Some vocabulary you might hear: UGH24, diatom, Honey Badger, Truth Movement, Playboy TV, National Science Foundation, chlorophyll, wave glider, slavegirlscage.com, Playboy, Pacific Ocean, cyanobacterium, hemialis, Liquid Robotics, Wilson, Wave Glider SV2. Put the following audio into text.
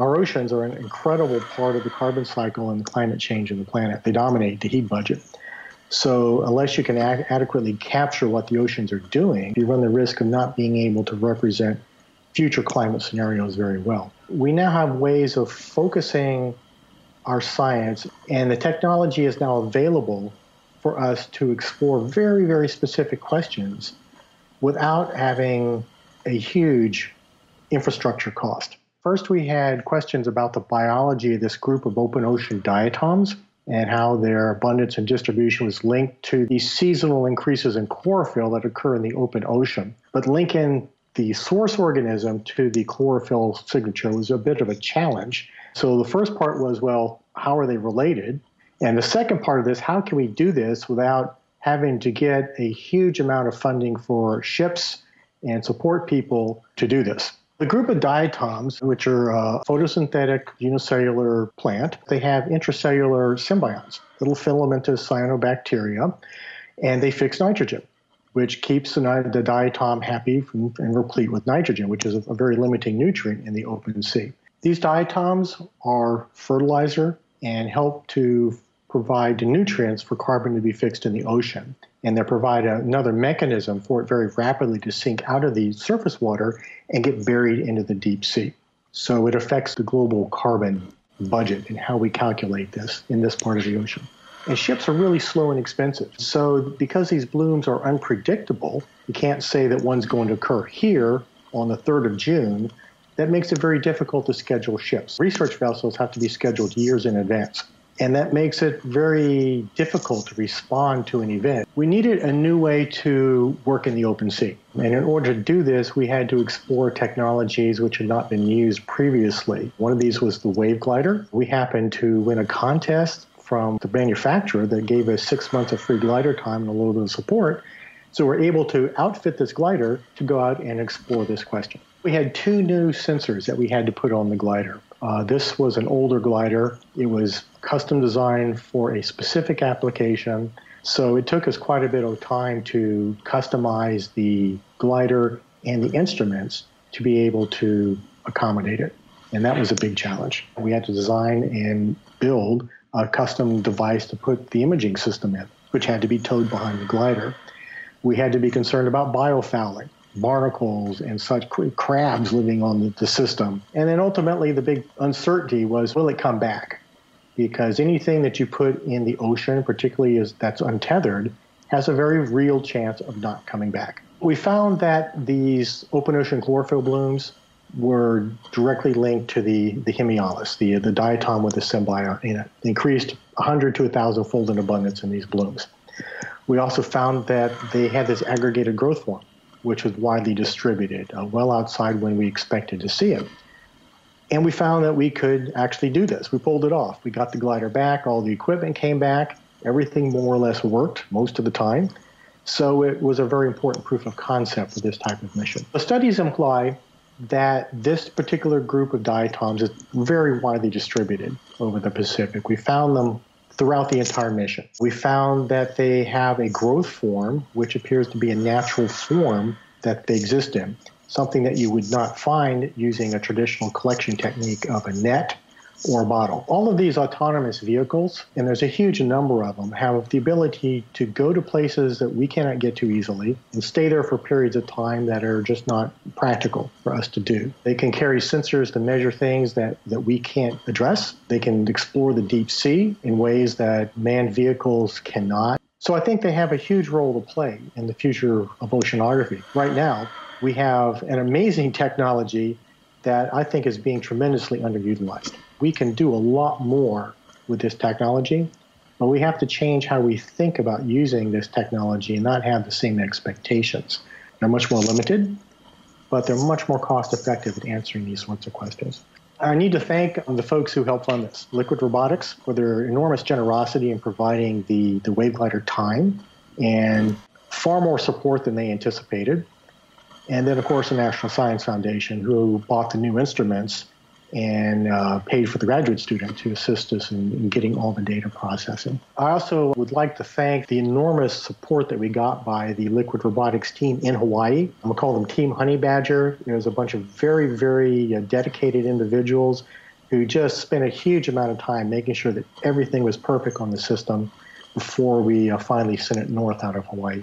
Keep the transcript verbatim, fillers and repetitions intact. Our oceans are an incredible part of the carbon cycle and the climate change of the planet. They dominate the heat budget. So unless you can ad- adequately capture what the oceans are doing, you run the risk of not being able to represent future climate scenarios very well. We now have ways of focusing our science, and the technology is now available for us to explore very, very specific questions without having a huge infrastructure cost. First, we had questions about the biology of this group of open ocean diatoms and how their abundance and distribution was linked to the seasonal increases in chlorophyll that occur in the open ocean. But linking the source organism to the chlorophyll signature was a bit of a challenge. So the first part was, well, how are they related? And the second part of this, how can we do this without having to get a huge amount of funding for ships and support people to do this? The group of diatoms, which are a photosynthetic unicellular plant, they have intracellular symbionts, little filamentous cyanobacteria, and they fix nitrogen, which keeps the, the diatom happy from, and replete with nitrogen, which is a very limiting nutrient in the open sea. These diatoms are fertilizer and help to provide the nutrients for carbon to be fixed in the ocean. And they provide another mechanism for it very rapidly to sink out of the surface water and get buried into the deep sea. So it affects the global carbon budget and how we calculate this in this part of the ocean. And ships are really slow and expensive. So because these blooms are unpredictable, you can't say that one's going to occur here on the third of June. That makes it very difficult to schedule ships. Research vessels have to be scheduled years in advance. And that makes it very difficult to respond to an event. We needed a new way to work in the open sea. And in order to do this, we had to explore technologies which had not been used previously. One of these was the wave glider. We happened to win a contest from the manufacturer that gave us six months of free glider time and a little bit of support. So we're able to outfit this glider to go out and explore this question. We had two new sensors that we had to put on the glider. Uh, this was an older glider. It was custom designed for a specific application. So it took us quite a bit of time to customize the glider and the instruments to be able to accommodate it. And that was a big challenge. We had to design and build a custom device to put the imaging system in, which had to be towed behind the glider. We had to be concerned about biofouling, barnacles and such, crabs living on the, the system. And then ultimately the big uncertainty was, will it come back? Because anything that you put in the ocean, particularly as that's untethered, has a very real chance of not coming back. We found that these open ocean chlorophyll blooms were directly linked to the, the hemialis, the, the diatom with the symbiont in it. They increased one hundred to one thousand fold in abundance in these blooms. We also found that they had this aggregated growth form, which was widely distributed, uh, well outside when we expected to see it. And we found that we could actually do this. We pulled it off. We got the glider back. All the equipment came back. Everything more or less worked most of the time. So it was a very important proof of concept for this type of mission. The studies imply that this particular group of diatoms is very widely distributed over the Pacific. We found them throughout the entire mission. We found that they have a growth form, which appears to be a natural form that they exist in, something that you would not find using a traditional collection technique of a net or a bottle. All of these autonomous vehicles, and there's a huge number of them, have the ability to go to places that we cannot get to easily and stay there for periods of time that are just not practical for us to do. They can carry sensors to measure things that, that we can't address. They can explore the deep sea in ways that manned vehicles cannot. So I think they have a huge role to play in the future of oceanography. Right now, we have an amazing technology that I think is being tremendously underutilized. We can do a lot more with this technology, but we have to change how we think about using this technology and not have the same expectations. They're much more limited, but they're much more cost-effective at answering these sorts of questions. I need to thank the folks who helped fund this. Liquid Robotics for their enormous generosity in providing the, the waveglider time and far more support than they anticipated. And then, of course, the National Science Foundation, who bought the new instruments and uh, paid for the graduate student to assist us in, in getting all the data processing. I also would like to thank the enormous support that we got by the Liquid Robotics team in Hawaii. I'm going to call them Team Honey Badger. There's a bunch of very, very uh, dedicated individuals who just spent a huge amount of time making sure that everything was perfect on the system before we uh, finally sent it north out of Hawaii.